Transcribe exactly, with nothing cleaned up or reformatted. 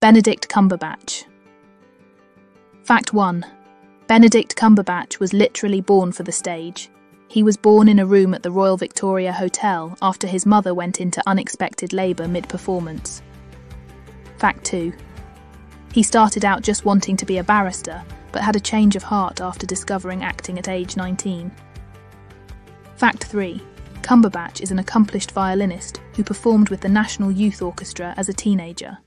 Benedict Cumberbatch. Fact one. Benedict Cumberbatch was literally born for the stage. He was born in a room at the Royal Victoria Hotel after his mother went into unexpected labour mid-performance. Fact two. He started out just wanting to be a barrister, but had a change of heart after discovering acting at age nineteen. Fact three. Cumberbatch is an accomplished violinist who performed with the National Youth Orchestra as a teenager.